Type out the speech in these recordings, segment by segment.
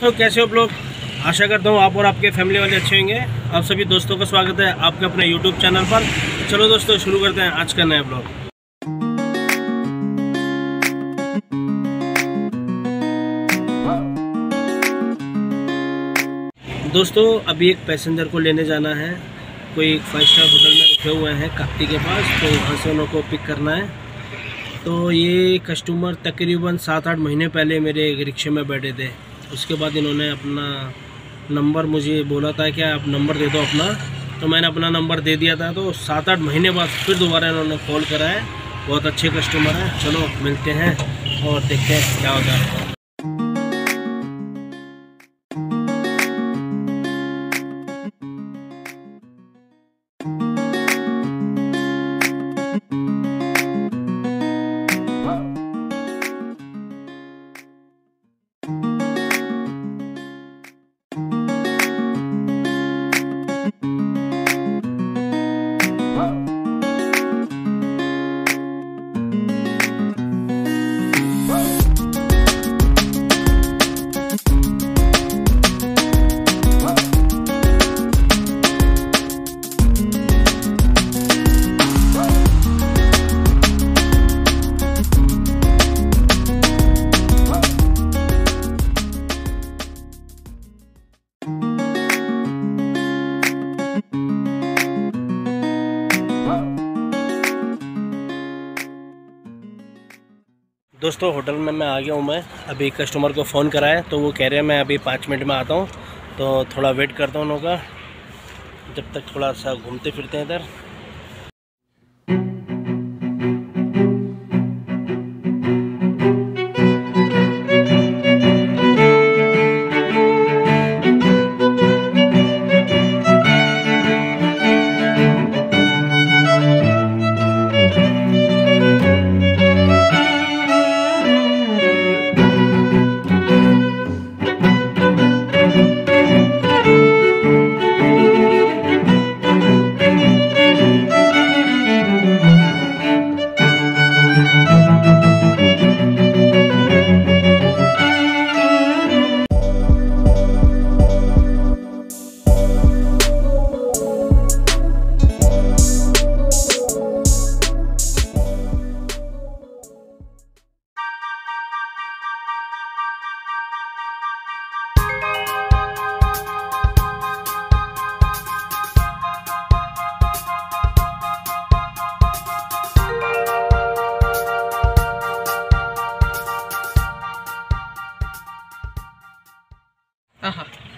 तो कैसे हो आप लोग, आशा करता हूँ आप और आपके फैमिली वाले अच्छे होंगे। आप सभी दोस्तों का स्वागत है आपके अपने यूट्यूब चैनल पर। चलो दोस्तों शुरू करते हैं आज का नया ब्लॉग। दोस्तों अभी एक पैसेंजर को लेने जाना है, कोई 5 स्टार होटल में रुके हुए हैं काप्टी के पास, तो वहाँ से उनको पिक करना है। तो ये कस्टमर तकरीबन 7-8 महीने पहले मेरे रिक्शे में बैठे थे। उसके बाद इन्होंने अपना नंबर मुझे बोला था कि आप नंबर दे दो अपना, तो मैंने अपना नंबर दे दिया था। तो 7-8 महीने बाद फिर दोबारा इन्होंने कॉल करा है। बहुत अच्छे कस्टमर हैं, चलो मिलते हैं और देखते हैं क्या होता है। दोस्तों होटल में मैं आ गया हूँ। मैं अभी कस्टमर को फ़ोन कराया तो वो कह रहे हैं मैं अभी 5 मिनट में आता हूँ, तो थोड़ा वेट करता हूँ उनका, जब तक थोड़ा सा घूमते फिरते हैं इधर।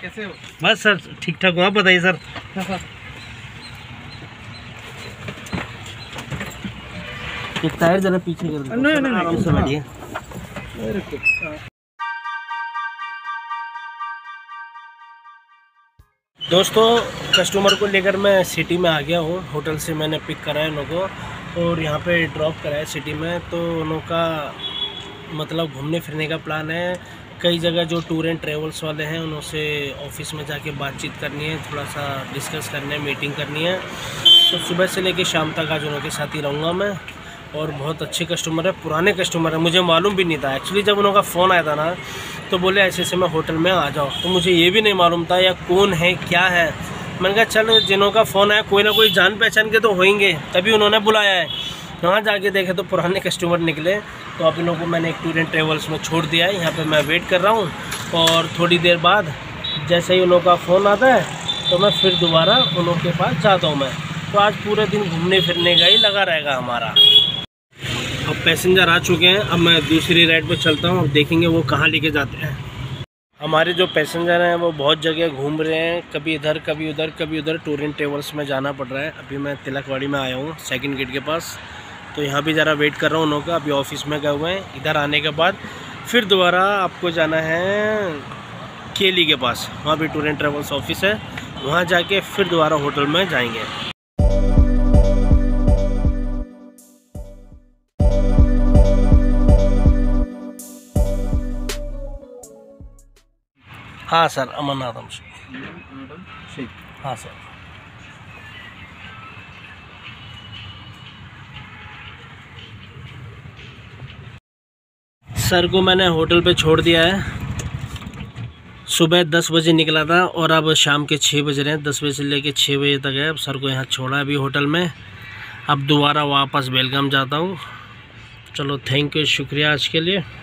कैसे हो? बस सर ठीक ठाक हूँ, आप बताइए सर। टायर जरा पीछे कर दो। नहीं आराम से बैठिए। दोस्तों कस्टमर को लेकर मैं सिटी में आ गया हूँ। होटल से मैंने पिक कराया उनको और यहाँ पे ड्रॉप कराया सिटी में। तो उनका मतलब घूमने फिरने का प्लान है, कई जगह जो टूर एंड ट्रेवल्स वाले हैं उनसे ऑफिस में जाके बातचीत करनी है, थोड़ा सा डिस्कस करना है, मीटिंग करनी है। तो सुबह से लेके शाम तक आज उनके साथ ही रहूँगा मैं। और बहुत अच्छे कस्टमर है, पुराने कस्टमर है, मुझे मालूम भी नहीं था एक्चुअली। जब उनका फ़ोन आया था ना तो बोले ऐसे से मैं होटल में आ जाओ, तो मुझे ये भी नहीं मालूम था या कौन है क्या है। मैंने कहा चलो जिनों का फ़ोन आया कोई ना कोई जान पहचान के तो होंगे, तभी उन्होंने बुलाया है। वहाँ जाके देखे तो पुराने कस्टमर निकले। तो आप इन लोगों को मैंने एक टूर एंड ट्रेवल्स में छोड़ दिया है, यहाँ पे मैं वेट कर रहा हूँ। और थोड़ी देर बाद जैसे ही उन लोगों का फ़ोन आता है तो मैं फिर दोबारा उन लोगों के पास जाता हूँ मैं। तो आज पूरे दिन घूमने फिरने का ही लगा रहेगा हमारा। अब पैसेंजर आ चुके हैं, अब मैं दूसरी राइड पर चलता हूँ, अब देखेंगे वो कहाँ लेके जाते हैं। हमारे जो पैसेंजर हैं वो बहुत जगह घूम रहे हैं, कभी इधर कभी उधर कभी उधर, टूर एंड ट्रेवल्स में जाना पड़ रहा है। अभी मैं तिलकवाड़ी में आया हूँ 2nd गेट के पास, तो यहाँ भी ज़रा वेट कर रहा हूँ उन लोगों का। अभी ऑफिस में गए हुए हैं, इधर आने के बाद फिर दोबारा आपको जाना है केली के पास, वहाँ भी टूर एंड ट्रेवल्स ऑफिस है, वहाँ जाके फिर दोबारा होटल में जाएंगे। हाँ सर, अमन आदम शेख। हाँ सर। सर को मैंने होटल पे छोड़ दिया है, सुबह 10 बजे निकला था और अब शाम के 6 बज रहे हैं। 10 बजे से लेकर 6 बजे तक है। अब सर को यहाँ छोड़ा अभी होटल में, अब दोबारा वापस बेलगाम जाता हूँ। चलो थैंक यू, शुक्रिया आज के लिए।